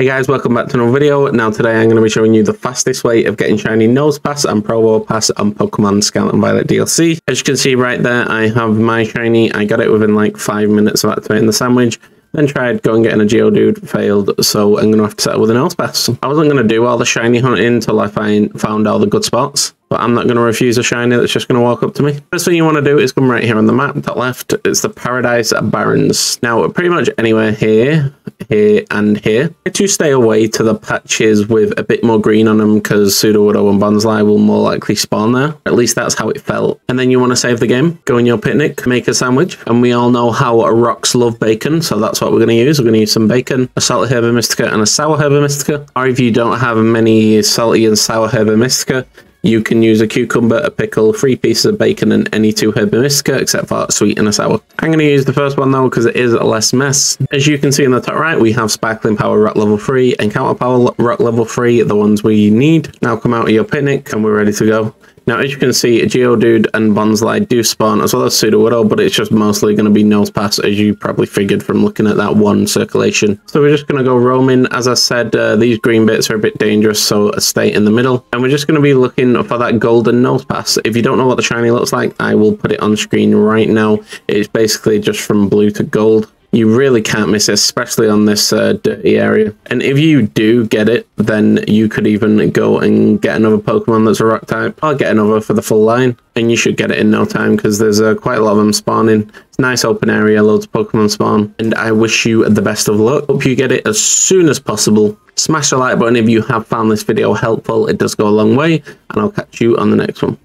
Hey guys, welcome back to another video. Now today I'm going to be showing you the fastest way of getting shiny Nosepass and Probopass on Pokemon Scarlet and Violet DLC. As you can see right there, I have my shiny. I got it within like 5 minutes of activating the sandwich. Then tried going and getting a Geodude, failed, so I'm going to have to settle with a Nosepass. I wasn't going to do all the shiny hunting until I found all the good spots, but I'm not going to refuse a shiny that's just going to walk up to me. First thing you want to do is come right here on the map, top left, it's the Paradise Barrens. Now, pretty much anywhere here, here, and here. I do stay away to the patches with a bit more green on them because Pseudo Widow and Bonsly will more likely spawn there. At least that's how it felt. And then you want to save the game, go in your picnic, make a sandwich, and we all know how rocks love bacon, so that's what we're going to use. We're going to use some bacon, a salted herba mystica, and a sour herba mystica. Or if you don't have many salty and sour herba mystica, you can use a cucumber, a pickle, 3 pieces of bacon, and any 2 herba mystica, except for sweet and a sour. I'm going to use the first one though, because it is less mess. As you can see in the top right, we have Sparkling Power Rock Level 3 and Counter Power Rock Level 3, the ones we need. Now come out of your picnic and we're ready to go. Now, as you can see, Geodude and Bonsly do spawn, as well as Pseudo Widow, but it's just mostly going to be Nosepass, as you probably figured from looking at that one circulation. So we're just going to go roaming. As I said, these green bits are a bit dangerous, so stay in the middle. And we're just going to be looking for that golden Nosepass. If you don't know what the shiny looks like, I will put it on screen right now. It's basically just from blue to gold. You really can't miss it, especially on this dirty area. And if you do get it, then you could even go and get another Pokemon that's a rock type. I'll get another for the full line, and you should get it in no time because there's quite a lot of them spawning. It's a nice open area, loads of Pokemon spawn, and I wish you the best of luck. Hope you get it as soon as possible. Smash the like button if you have found this video helpful. It does go a long way, and I'll catch you on the next one.